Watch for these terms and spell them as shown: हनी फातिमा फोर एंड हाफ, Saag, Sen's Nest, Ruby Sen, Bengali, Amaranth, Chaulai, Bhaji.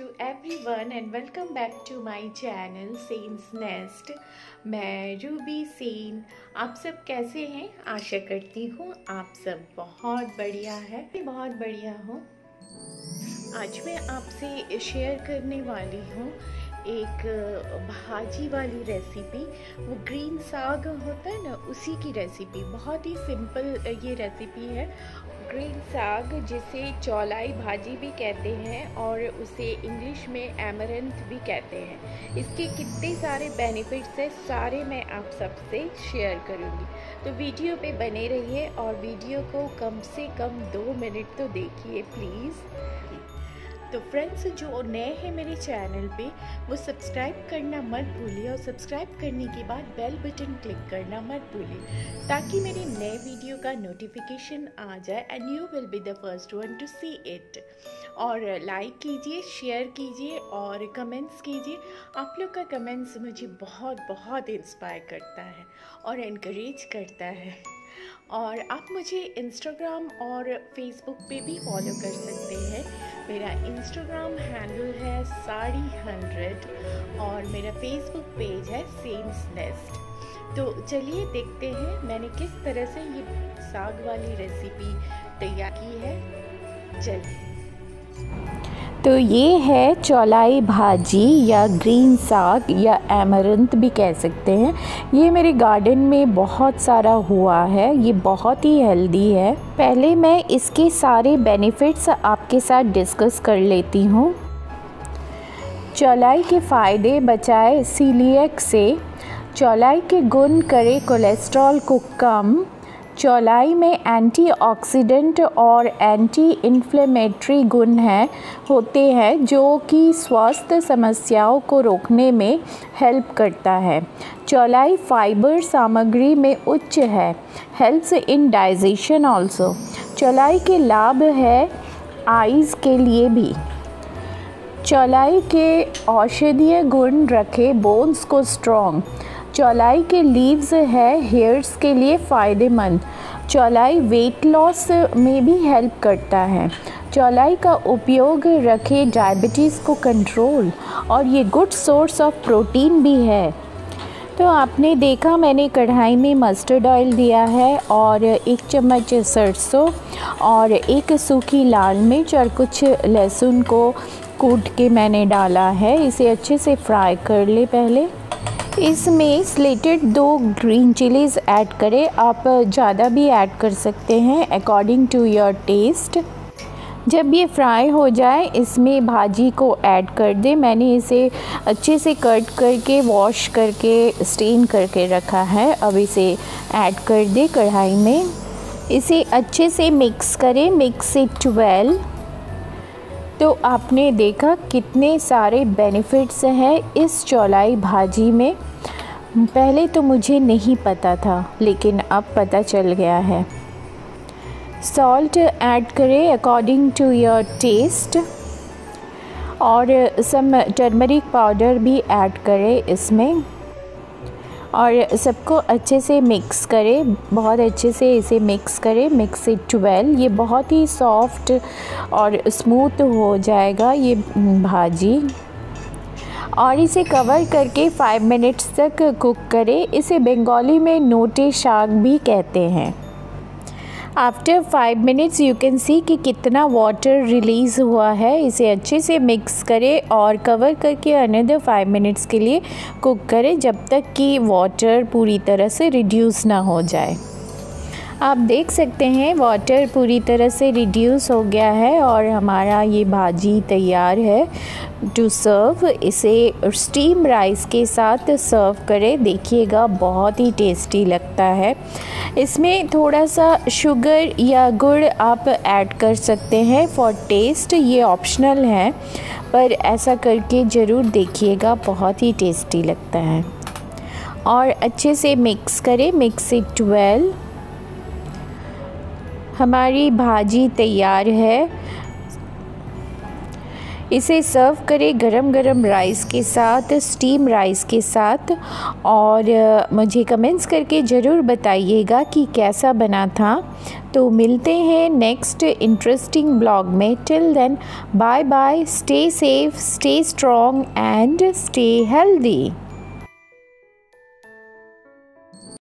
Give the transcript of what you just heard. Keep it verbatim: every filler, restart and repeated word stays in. To everyone and welcome back to my channel sense nest. मैं Ruby Sen. आप सब कैसे हैं? आशा करती हूँ आप सब बहुत बढ़िया है। मैं बहुत बढ़िया हूँ। आज मैं आपसे शेयर करने वाली हूँ एक भाजी वाली रेसिपी। वो ग्रीन साग होता है ना, उसी की रेसिपी। बहुत ही सिंपल ये रेसिपी है। ग्रीन साग, जिसे चौलाई भाजी भी कहते हैं और उसे इंग्लिश में अमरंथ भी कहते हैं। इसके कितने सारे बेनिफिट्स हैं, सारे मैं आप सबसे शेयर करूंगी। तो वीडियो पे बने रहिए और वीडियो को कम से कम दो मिनट तो देखिए प्लीज़। तो फ्रेंड्स, जो नए हैं मेरे चैनल पे, वो सब्सक्राइब करना मत भूलिए और सब्सक्राइब करने के बाद बेल बटन क्लिक करना मत भूलिए, ताकि मेरे नए वीडियो का नोटिफिकेशन आ जाए and you will be the first one to see it. और लाइक कीजिए, शेयर कीजिए और कमेंट्स कीजिए। आप लोग का कमेंट्स मुझे बहुत बहुत इंस्पायर करता है और इनकरेज करता है। और आप मुझे इंस्टाग्राम और फेसबुक पे भी फॉलो कर सकते हैं। मेरा इंस्टाग्राम हैंडल है सारी हंड्रेड और मेरा फेसबुक पेज है सेन्स नेस्ट। तो चलिए देखते हैं मैंने किस तरह से ये साग वाली रेसिपी तैयार की है। चलिए, तो ये है चौलाई भाजी या ग्रीन साग या अमरंथ भी कह सकते हैं। ये मेरे गार्डन में बहुत सारा हुआ है। ये बहुत ही हेल्दी है। पहले मैं इसके सारे बेनिफिट्स आपके साथ डिस्कस कर लेती हूँ। चौलाई के फ़ायदे, बचाए सीलिएक से। चौलाई के गुण, करे कोलेस्ट्रॉल को कम। चौलाई में एंटीऑक्सीडेंट और एंटी इन्फ्लेमेटरी गुण हैं होते हैं, जो कि स्वास्थ्य समस्याओं को रोकने में हेल्प करता है। चौलाई फाइबर सामग्री में उच्च है। Helps in digestion also. चौलाई के लाभ है आइज़ के लिए भी। चौलाई के औषधीय गुण, रखे बोन्स को स्ट्रॉन्ग। चौलाई के लीव्स है हेयर्स के लिए फ़ायदेमंद। चौलाई वेट लॉस में भी हेल्प करता है। चौलाई का उपयोग, रखे डायबिटीज़ को कंट्रोल और ये गुड सोर्स ऑफ प्रोटीन भी है। तो आपने देखा, मैंने कढ़ाई में मस्टर्ड ऑयल दिया है और एक चम्मच सरसों और एक सूखी लाल मिर्च और कुछ लहसुन को कूट के मैंने डाला है। इसे अच्छे से फ्राई कर ले पहले। इसमें स्लेटेड दो ग्रीन चिलीज़ ऐड करें। आप ज़्यादा भी ऐड कर सकते हैं अकॉर्डिंग टू योर टेस्ट। जब ये फ्राई हो जाए, इसमें भाजी को ऐड कर दें। मैंने इसे अच्छे से कट करके, वॉश करके, स्टेन करके रखा है। अब इसे ऐड कर दें कढ़ाई में। इसे अच्छे से मिक्स करें। Mix it well. तो आपने देखा कितने सारे बेनिफिट्स हैं इस चौलाई भाजी में। पहले तो मुझे नहीं पता था, लेकिन अब पता चल गया है। सॉल्ट ऐड करें अकॉर्डिंग टू योर टेस्ट और सम टर्मरिक पाउडर भी ऐड करें इसमें और सबको अच्छे से मिक्स करें। बहुत अच्छे से इसे मिक्स करें। Mix it well. ये बहुत ही सॉफ्ट और स्मूथ हो जाएगा ये भाजी। और इसे कवर करके फाइव मिनट्स तक कुक करें। इसे बंगाली में नोटे साग भी कहते हैं। After five minutes you can see कि कितना वाटर रिलीज़ हुआ है। इसे अच्छे से मिक्स करें और कवर करके अनदर फाइव मिनट्स के लिए कुक करें, जब तक कि वाटर पूरी तरह से रिड्यूस ना हो जाए। आप देख सकते हैं वाटर पूरी तरह से रिड्यूस हो गया है और हमारा ये भाजी तैयार है टू सर्व। इसे स्टीम राइस के साथ सर्व करें। देखिएगा, बहुत ही टेस्टी लगता है। इसमें थोड़ा सा शुगर या गुड़ आप ऐड कर सकते हैं फॉर टेस्ट। ये ऑप्शनल है, पर ऐसा करके ज़रूर देखिएगा, बहुत ही टेस्टी लगता है। और अच्छे से मिक्स करें। Mix it well. हमारी भाजी तैयार है। इसे सर्व करें गरम गरम राइस के साथ, स्टीम राइस के साथ। और मुझे कमेंट्स करके ज़रूर बताइएगा कि कैसा बना था। तो मिलते हैं नेक्स्ट इंटरेस्टिंग ब्लॉग में। Till then bye bye, stay safe, stay strong and stay healthy.